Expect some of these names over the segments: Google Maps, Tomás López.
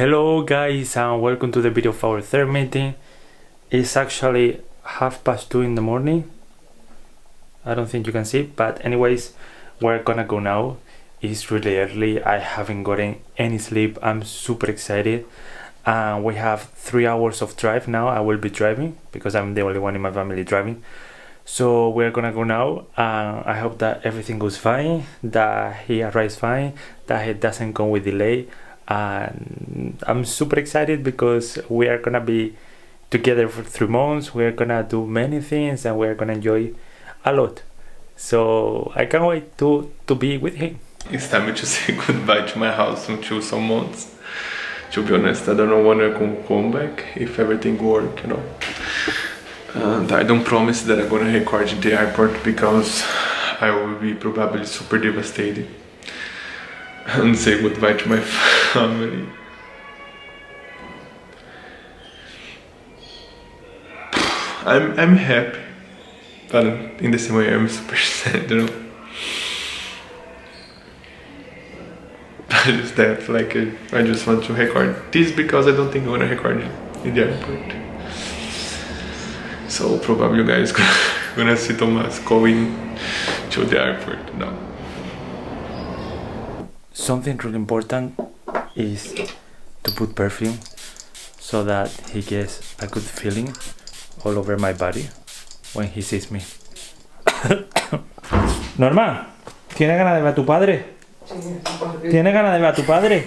Hello guys, and welcome to the video of our third meeting. It's actually 2:30 in the morning. I don't think you can see, but anyways, we're gonna go now. It's really early, I haven't gotten any sleep, I'm super excited. We have 3 hours of drive now. I will be driving because I'm the only one in my family driving. So we're gonna go now. I hope that everything goes fine, that he arrives fine, that he doesn't come with delay. And I'm super excited because we are gonna be together for 3 months. We're gonna do many things and we're gonna enjoy a lot. So I can't wait to be with him. It's time to say goodbye to my house until some months. To be honest, I don't know when I can come back if everything works, you know. And I don't promise that I'm gonna record in the airport because I will be probably super devastated. And say goodbye to my family. I'm happy, but in the same way I'm super sad, you know. I just that, like, I just want to record this because I don't think I'm gonna record it in the airport. So probably you guys gonna see Thomas going to the airport now. Something really important is to put perfume so that he gets a good feeling all over my body when he sees me. Norma, ¿tienes ganas de ver a tu padre? ¿Tienes ganas de ver a tu padre?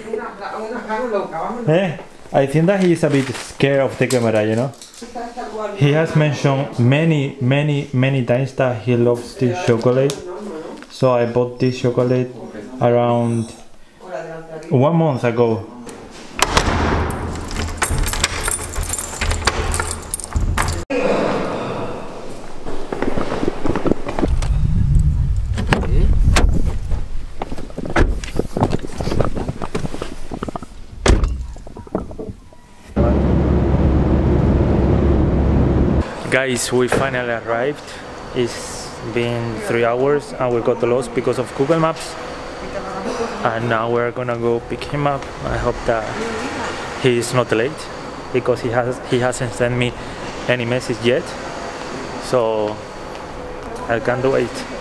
I think that he is a bit scared of the camera, you know? He has mentioned many times that he loves this chocolate. So I bought this chocolate around 1 month ago. Guys, we finally arrived. It's been 3 hours and we got lost because of Google Maps. And now we're gonna go pick him up. I hope that he is not late because he hasn't sent me any message yet. So I can't wait.